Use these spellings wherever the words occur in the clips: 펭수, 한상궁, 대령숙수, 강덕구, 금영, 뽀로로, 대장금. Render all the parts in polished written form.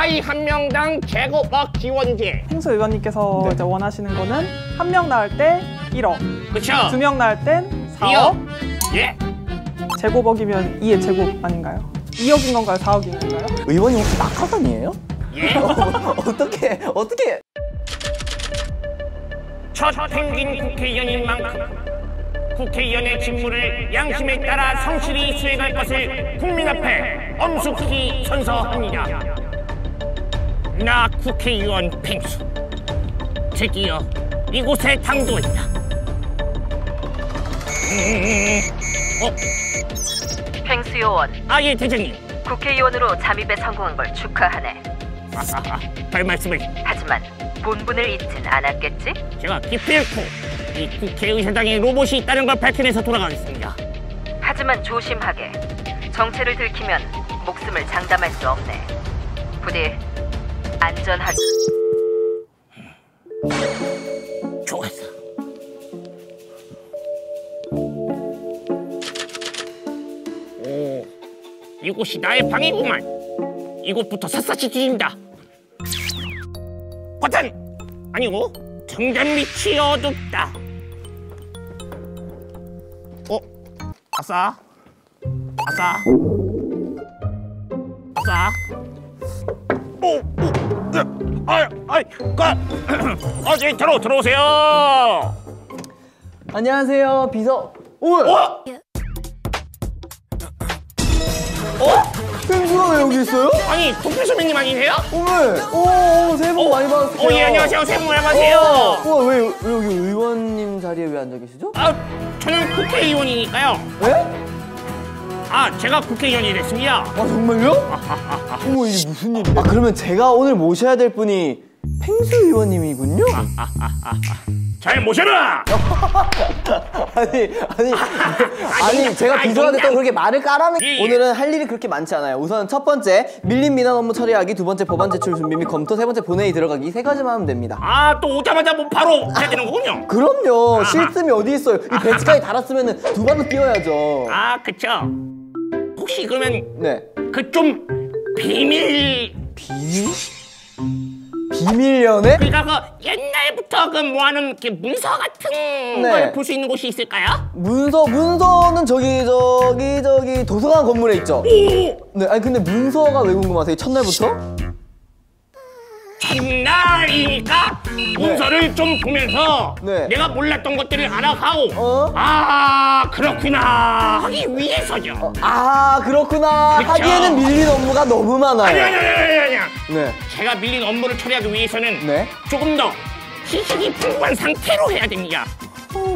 아이 한 명당 제곱억 지원제. 펭수 의원님께서 네. 이제 원하시는 거는 한 명 낳을 때 1억. 그렇죠. 두 명 낳을 땐 4억. 2억. 예. 제곱억이면 2의 제곱 아닌가요? 2억인 건가요? 4억인 건가요? 의원님 혹시 낙하산이에요? 예. 어떻게? 첫 생긴 국회의원인만큼 국회의원의 직무를 양심에 따라 성실히 수행할 것을 국민 앞에 엄숙히 선서합니다. 나 국회의원 펭수 드디어 이곳에 당도했다. 펭수 요원. 아, 예, 대장님. 국회의원으로 잠입에 성공한 걸 축하하네. 별 말씀을. 하지만 본분을 잊진 않았겠지? 제가 기필코 이 국회의사당에 로봇이 있다는 걸 밝혀내서 돌아가겠습니다. 하지만 조심하게. 정체를 들키면 목숨을 장담할 수 없네. 부디 안전하게. 좋았어. 오, 이곳이 나의 방이구만. 이곳부터 샅샅이 뒤진다. 버튼! 아니고 정전밑이 어둡다. 아싸 아싸 아싸. 네, 들어오세요. 안녕하세요, 비서. 펭수가 왜 여기 있어요? 아니, 도쿄소매님 아니세요? 왜? 새해 복 많이 받았어요. 예, 안녕하세요. 새해 복 많이 받으세요. 왜 여기 의원님 자리에 왜 앉아 계시죠? 아, 저는 국회의원이니까요. 왜? 아, 제가 국회의원이 됐습니다. 아, 정말요? 어머, 이게 무슨 일이야? 아, 그러면 제가 오늘 모셔야 될 분이 펭수 의원님이군요? 잘 모셔라! 아니, 제가 비서가 됐다고 그렇게 말을 까라는. 오늘은 할 일이 그렇게 많지 않아요. 우선 첫 번째, 밀린 민원 업무 처리하기, 두 번째, 법안 제출 준비 및 검토, 세 번째, 본회의 들어가기, 세 가지만 하면 됩니다. 아, 또 오자마자 뭐 바로 해야 되는 거군요? 그럼요. 실습이 어디 있어요. 이 벤치까지 달았으면 두 발로 뛰어야죠. 아, 그쵸. 혹시 그러면 네. 그 좀 비밀 연애? 그러니까 그 옛날부터 그 뭐하는 이렇게 문서 같은 네. 걸 볼 수 있는 곳이 있을까요? 문서는 저기 도서관 건물에 있죠. 네, 아니 근데 문서가 왜 궁금하세요? 첫날부터? 첫날이니까 네. 문서를 좀 보면서 네. 내가 몰랐던 것들을 알아가고 아 그렇구나 하기 위해서죠. 아 그렇구나. 그쵸? 하기에는 밀린 업무가 너무 많아요. 아니야. 네. 제가 밀린 업무를 처리하기 위해서는 네? 조금 더 지식이 풍부한 상태로 해야 됩니다.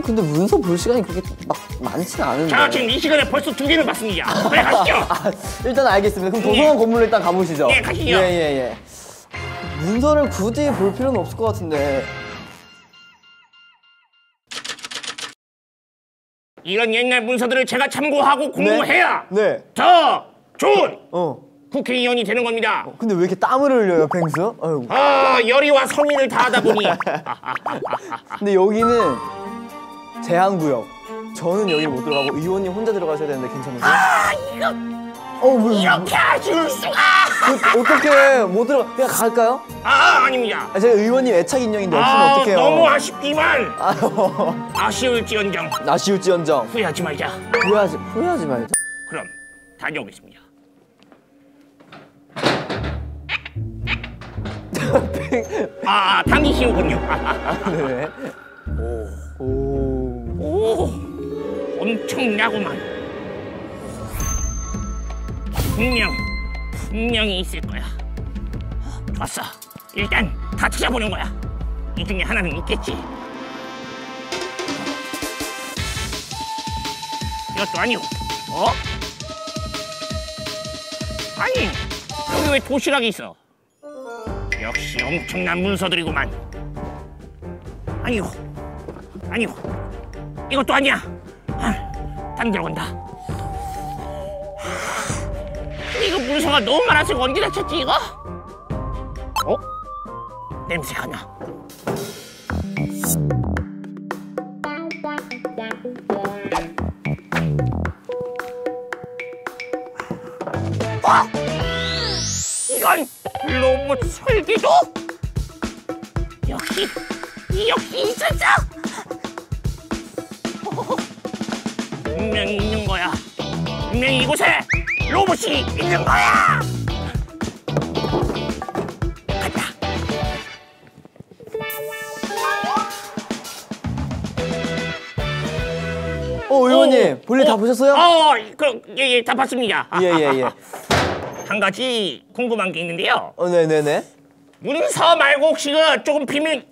근데 문서 볼 시간이 그렇게 막 많지는 않은데. 자, 지금 이 시간에 벌써 2개를 봤습니다. 빨리 가시죠. 일단 알겠습니다. 그럼 도서관 예. 건물로 일단 가보시죠. 네, 가시죠. 예. 문서를 굳이 볼 필요는 없을 것 같은데. 이런 옛날 문서들을 제가 참고하고 공부해야 네. 네. 더 좋은 국회의원이 되는 겁니다. 근데 왜 이렇게 땀을 흘려요, 펭수? 아, 열의와 성의를 다하다 보니. 근데 여기는 제한구역. 저는 여기 못 들어가고 의원님 혼자 들어가셔야 되는데 괜찮으세요? 아, 이거. 왜, 이렇게 아쉬울 수가! 어떻게 못 들어가? 그냥 갈까요? 아닙니다. 제가 의원님 애착 인형인데 없으면 어떡해요? 너무 아쉽지만! 아쉬울지언정. 후회하지 말자. 후회하지 말자. 그럼 다녀오겠습니다. 당기시군요. 네. 오. 엄청나구만. 분명히 있을 거야. 좋았어. 일단 다 찾아보는 거야. 이 중에 하나는 있겠지. 이것도 아니오. 아니, 여기 왜 도시락이 있어? 역시 엄청난 문서들이구만. 아니오. 이것도 아니야. 딴 데로 간다. 이거 문서가 너무 많아서 언제 다쳤지 이거? 냄새가 나. 이건 너무 설기도. 여기 있었어. 분명히 있는 거야. 분명히 이곳에 로봇이 있는 거야. 간다. 의원님 볼일 다 보셨어요? 예, 다 봤습니다. 예. 한 가지 궁금한 게 있는데요. 네네네. 문서 말고 혹시 조금 비밀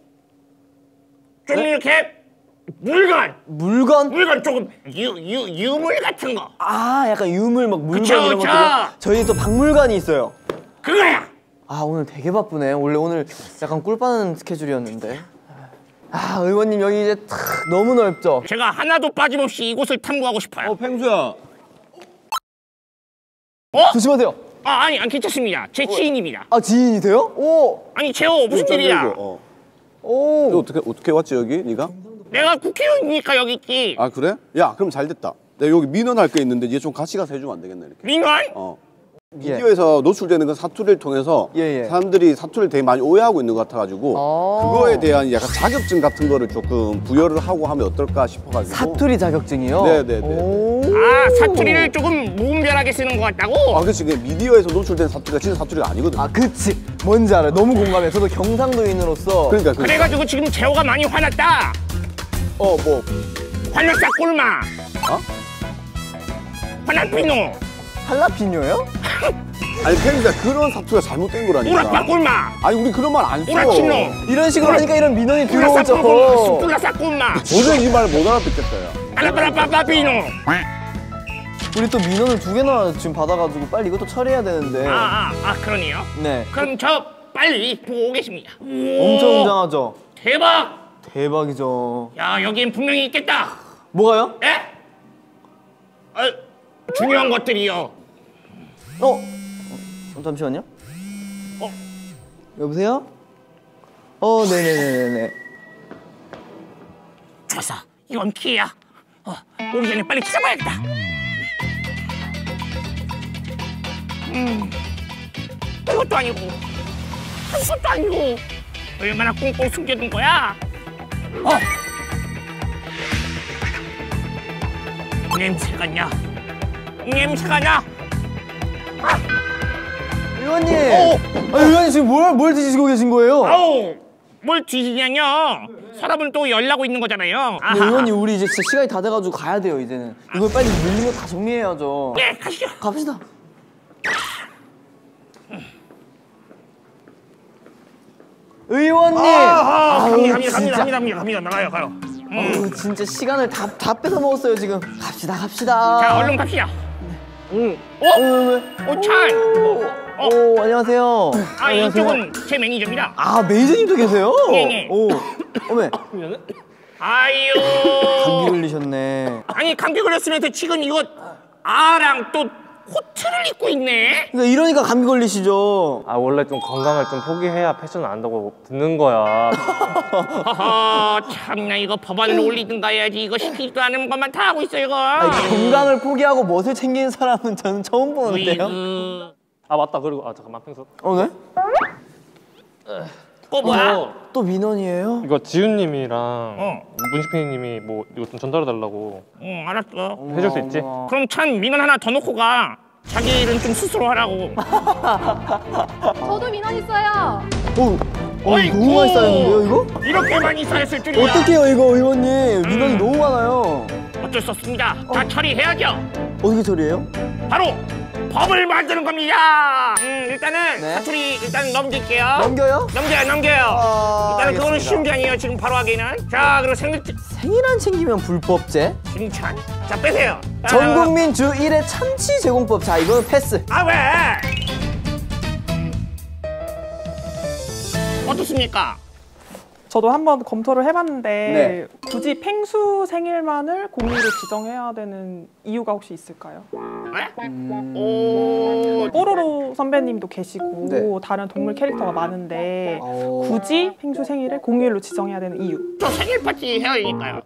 좀 이렇게 물건 조금 유물 같은 거. 약간 유물 막 물건 그쵸, 이런 것들. 저희 또 박물관이 있어요. 그거야. 오늘 되게 바쁘네. 원래 오늘 약간 꿀빠는 스케줄이었는데. 의원님 여기 이제 탁 너무 넓죠. 제가 하나도 빠짐없이 이곳을 탐구하고 싶어요. 펭수야. 조심하세요. 아니 괜찮습니다. 제 지인입니다. 지인이세요? 아니 제가 무슨 일이야? 어떻게 왔지 여기 네가? 내가 국회의원이니까 여기 있지. 그래? 야 그럼 잘 됐다. 내가 여기 민원할 게 있는데 얘 좀 같이 가서 해주면 안 되겠네 이렇게. 민원? 미디어에서 노출되는 그 사투리를 통해서 사람들이 사투리를 되게 많이 오해하고 있는 것 같아가지고 그거에 대한 약간 자격증 같은 거를 조금 부여를 하고 하면 어떨까 싶어가지고. 사투리 자격증이요? 네네네. 사투리를 조금 무분별하게 쓰는 것 같다고? 그치. 미디어에서 노출된 사투리가 진짜 사투리가 아니거든. 그치. 뭔지 알아요. 너무 공감해. 저도 경상도인으로서. 그러니까. 그래가지고 지금 재호가 많이 화났다. 뭐 화났다 꿀마. 화났피노. 할라피뇨요? 아니 펭수야 그런 사투리가 잘못된 거라니까. 우라빠 꿀마. 아니 우리 그런 말 안 써. 우라치노. 이런 식으로 하니까 이런 민원이 들어오죠. 우라싸 꿀마. 도저히 이 말 못 알아듣겠어요. 알라빠라빠빠비노. 우리 또 민원을 2개나 지금 받아가지고 빨리 이것도 처리해야 되는데. 그러네요. 네. 그럼 저 빨리 보고 오겠습니다. 엄청 웅장하죠. 대박이죠. 야 여기엔 분명히 있겠다. 뭐가요? 예? 중요한 것들이요. 잠시만요. 여보세요? 네네네네네. 좋았어. 이건 키야. 오기 전에 빨리 찾아봐야겠다. 이것도 아니고, 그것도 아니고. 얼마나 꽁꽁 숨겨둔 거야? 냄새가 나. 의원님. 의원님 지금 뭘 뒤지시고 계신 거예요? 뭘 뒤지냐뇨? 사람은 또 열나고 있는 거잖아요. 의원님 우리 이제 진짜 시간이 다 돼가지고 가야 돼요 이제는. 이걸 빨리 밀린 거 다 정리해야죠. 네 가시죠. 갑시다. 의원님. 갑니다. 나가요. 진짜 시간을 다 뺏어 먹었어요 지금. 갑시다. 자 얼른 갑시다. 안녕하세요. 이쪽은 제 매니저입니다. 매니저님도 계세요? 네. 어메. 아유. 감기 걸리셨네. 아니 감기 걸렸으면 지금 이거 아랑 또 코트를 입고 있네. 이러니까 감기 걸리시죠. 원래 좀 건강을 좀 포기해야 패션을 안다고 듣는 거야. 참나 이거 법안을 올리든가 해야지. 이거 시키지도 않은 것만 다 하고 있어 이거. 건강을 포기하고 멋을 챙기는 사람은 저는 처음 보는데요. 맞다. 그리고 잠깐만 펭수. 네? 뭐야? 또 민원이에요? 이거 지훈님이랑 문식피디님이 이거 좀 전달해달라고. 알았어. 해줄 수 있지? 그럼 찬 민원 하나 더 놓고 가. 자기 일은 좀 스스로 하라고. 저도 민원 있어요. 너무 많이 쌓였는데요 이거? 이렇게 많이 쌓였을 줄이야. 어떡해요 이거 의원님. 민원이 너무 많아요. 어쩔 수 없습니다. 다 처리해야죠. 어떻게 처리해요? 바로 법을 만드는 겁니다. 일단은 사투리 일단 넘길게요. 넘겨요. 일단은 알겠습니다. 그거는 쉬운 게 아니에요. 지금 바로 하기에는. 자, 그리고 생일 안 챙기면 불법죄. 칭찬. 자, 빼세요. 전 국민 주 1회 참치 제공법. 자, 이거는 패스. 왜? 어떻습니까? 저도 한번 검토를 해봤는데 굳이 펭수 생일만을 공휴일로 지정해야 되는 이유가 혹시 있을까요? 네? 뽀로로 선배님도 계시고 다른 동물 캐릭터가 많은데 굳이 펭수 생일을 공휴일로 지정해야 되는 이유. 저 생일 파티 헤어이니까요.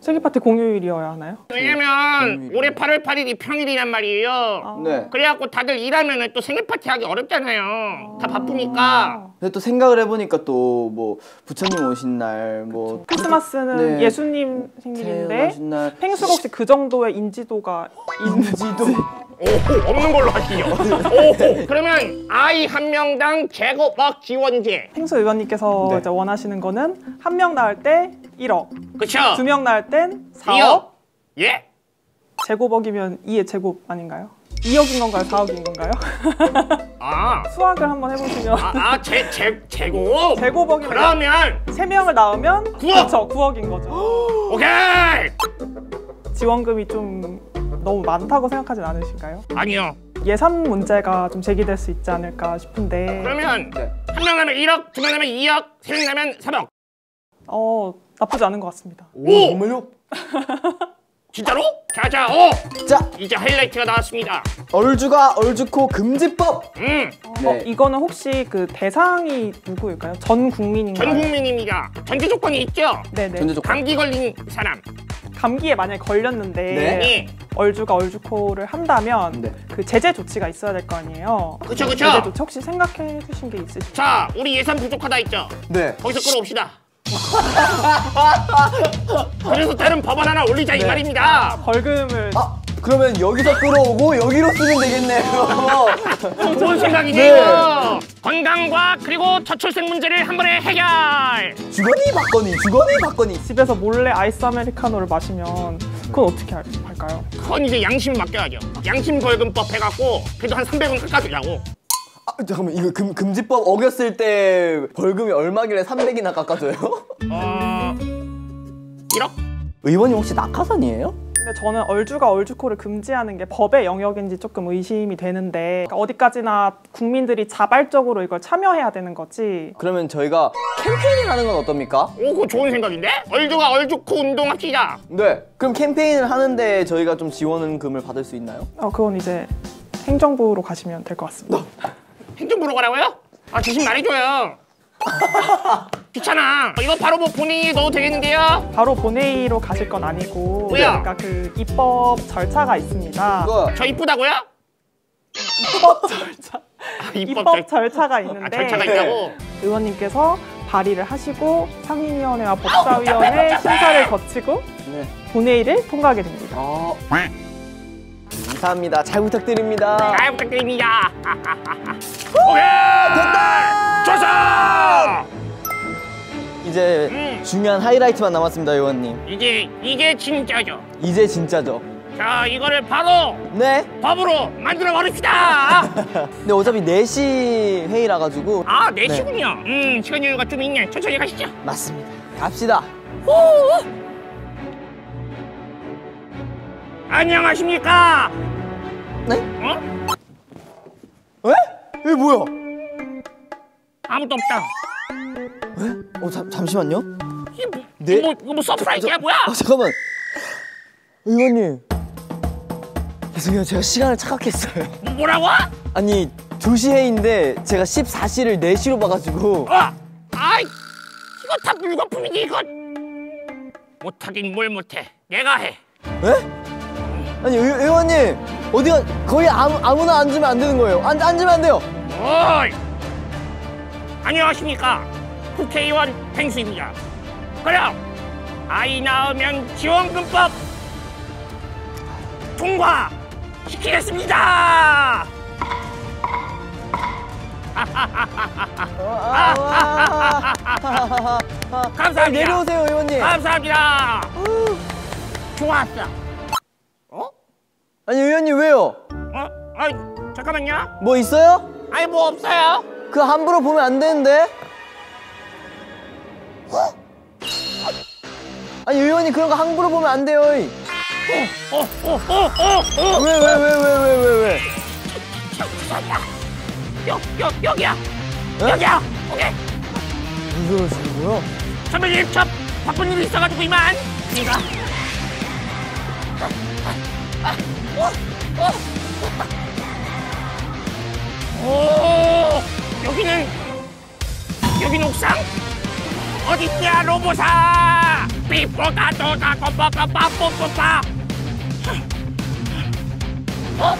세기파티 공휴일이어야 하나요? 왜냐면 올해 8월 8일이 평일이란 말이에요. 아. 네. 그래갖고 다들 일하면 또 생일파티 하기 어렵잖아요. 아. 다 바쁘니까. 근데 또 생각을 해보니까 또 뭐 부처님 오신 날 뭐 크리스마스는 네. 예수님 생일인데 펭수가 혹시 그 정도의 인지도가 인지도? 오, 없는 걸로 하시죠. 오, 그러면 아이 한 명당 제곱억 지원제. 펭수 의원님께서 네. 이제 원하시는 거는 한 명 낳을 때 1억. 그렇죠. 두 명 낳을 땐 4억. 예? 제곱억이면 2의 제곱 아닌가요? 2억인 건가요? 4억인 건가요? 아. 수학을 한번 해보시면. 제곱? 제곱억이면. 그러면 3명을 낳으면 9억. 그렇죠. 9억인 거죠. 오케이. 지원금이 좀 너무 많다고 생각하진 않으실까요? 아니요. 예산 문제가 좀 제기될 수 있지 않을까 싶은데. 그러면 네. 한 명 하면 1억, 두 명 하면 2억, 세 명 하면 3억. 나쁘지 않은 것 같습니다. 오! 정말요? 진짜로? 자자, 자! 이제 하이라이트가 나왔습니다. 얼주가 얼주코 금지법! 네. 이거는 혹시 그 대상이 누구일까요? 전 국민인가요? 전 국민입니다. 전제 조건이 있죠? 네네. 전제 조건. 감기 걸린 사람. 감기에 만약에 걸렸는데 네. 얼주가 얼주코를 한다면 네. 그 제재 조치가 있어야 될 거 아니에요? 그쵸 그쵸. 제재 조치 혹시 생각해 두신 게 있으신가요? 자, 우리 예산 부족하다 했죠? 네. 거기서 끌어옵시다. 그래서 다른 법안 하나 올리자 네. 이 말입니다. 벌금을. 아, 그러면 여기서 끌어오고 여기로 쓰면 되겠네요. 좋은 생각이네요. 네. 건강과 그리고 저출생 문제를 한 번에 해결. 주거니 받거니. 집에서 몰래 아이스 아메리카노를 마시면 그건 어떻게 할까요? 그건 이제 양심 맡겨야죠. 양심 벌금법 해갖고 그래도 한 300원 깎아주려고. 아, 잠깐만, 이거 금지법 어겼을 때 벌금이 얼마길래 300이나 깎아줘요? 1억? 의원님 혹시 낙하산이에요? 근데 저는 얼주가 얼주코를 금지하는 게 법의 영역인지 조금 의심이 되는데 그러니까 어디까지나 국민들이 자발적으로 이걸 참여해야 되는 거지. 그러면 저희가 캠페인을 하는 건 어떻습니까? 오, 그거 좋은 생각인데? 얼주가 얼주코 운동합시다. 네, 그럼 캠페인을 하는데 저희가 좀 지원금을 받을 수 있나요? 그건 이제 행정부로 가시면 될 것 같습니다. 행정부로 가라고요? 아, 대신 말해줘요. 귀찮아. 이거 바로 뭐 본회의에 넣어도 되겠는데요? 바로 본회의로 가실 건 아니고 왜요? 그러니까 그 입법 절차가 있습니다. 그거. 저 이쁘다고요? 입법 절차. 입법 절차가 있는데 절차가 있다고? 의원님께서 발의를 하시고 상임위원회와 법사위원회 심사를 거치고 네. 본회의를 통과하게 됩니다. 감사합니다. 잘 부탁드립니다. 잘 부탁드립니다. 오케이! 됐다! 조사! 이제 중요한 하이라이트만 남았습니다, 의원님. 이게 진짜죠. 이제 진짜죠. 자, 이거를 바로 네? 법으로 만들어 버립시다. 근데 어차피 4시 회의라 가지고. 아, 4시군요. 네. 시간 여유가 좀 있네. 천천히 가시죠. 맞습니다. 갑시다. 오! 안녕하십니까? 네? 어? 왜? 이게 뭐야? 아무도 없다. 왜? 잠시만요. 이게 뭐, 네? 이거 뭐 서프라이즈야 뭐야? 잠깐만. 의원님. 죄송해요, 제가 시간을 착각했어요. 뭐라고? 아니, 2시 회의인데 제가 14시를 4시로 봐가지고. 아이, 이거 다 물거품이지 이거. 못하긴 뭘 못해. 내가 해. 왜? 아니 의원님 어디가 거의 아무나 앉으면 안 되는 거예요. 앉으면 안 돼요. 어이. 안녕하십니까, 국회의원 펭수입니다. 그럼 아이 낳으면 지원금법 통과 시키겠습니다. 감사합니다. 내려오세요 의원님. 감사합니다. 좋았어. 아니 의원님 왜요? 아니 잠깐만요. 뭐 있어요? 아니 뭐 없어요. 그거 함부로 보면 안 되는데. 아니 의원님 그런 거 함부로 보면 안 돼요. 왜? 여기야. 에? 여기야. 오케이. 무슨 짓인 거야? 선배님 저 바쁜 일이 있어가지고 이만. 이가. 여기는 옥상? 어딨냐 로보사! 삐뽀다 도다 고빠빠빠 뽀뽀빠. 어?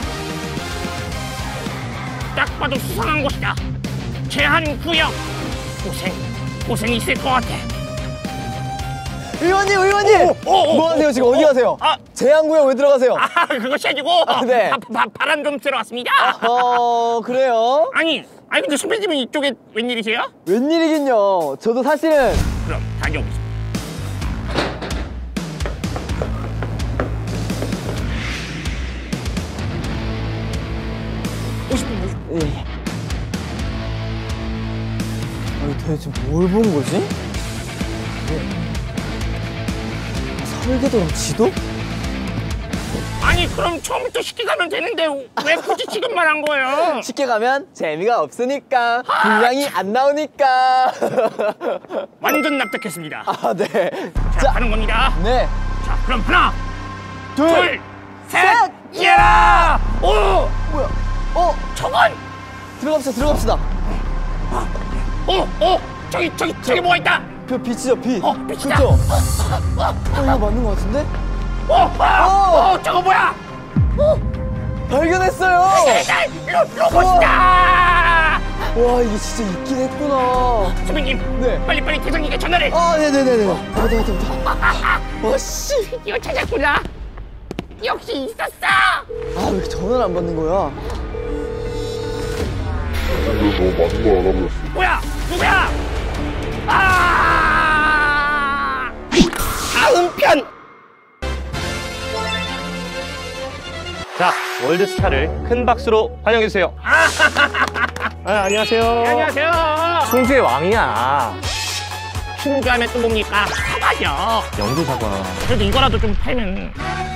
딱 봐도 수상한 곳이다. 제한 구역. 고생이 있을 것 같아. 의원님! 뭐 하세요 지금? 어디 가세요? 아, 제한 구역 왜 들어가세요? 아, 그거 쉬어지고. 아, 네. 바람 좀 쐬러 왔습니다. 그래요? 아니 근데 선배님은 이쪽에 웬일이세요? 웬일이긴요. 저도 사실은. 그럼 다녀오겠습니다. 예. 아니 도대체 뭘 본 거지? 예. 설계도랑 지도? 아니 그럼 처음부터 쉽게 가면 되는데 왜 굳이 지금만 한 거예요? 쉽게 가면 재미가 없으니까, 분량이 안 나오니까. 완전 납득했습니다. 아 네. 자 가는 겁니다. 네. 자 그럼 하나, 둘, 셋, 예라! 오! 뭐야? 저건! 들어갑시다. 저기 뭐가 있다! 빛이죠, 빛. 빛이다. 그쵸? 이거 맞는 거 같은데? 저거 뭐야? 발견했어요! 로봇이다! 와, 이게 진짜 있긴 했구나. 선배님, 네. 빨리 대장님께 전화를! 네네네네. 왔다. 와, 씨. 이거 찾았구나. 역시 있었어! 아, 왜 이렇게 전화를 안 받는 거야? 그래서 맞은 걸 알아버렸어. 뭐야? 누구야? 아! 다음 편! 자, 월드스타를 큰 박수로 환영해주세요. 안녕하세요. 안녕하세요. 충주의 왕이야. 충주하면 또 뭡니까? 사과죠. 연두 사과. 그래도 이거라도 좀 팔면.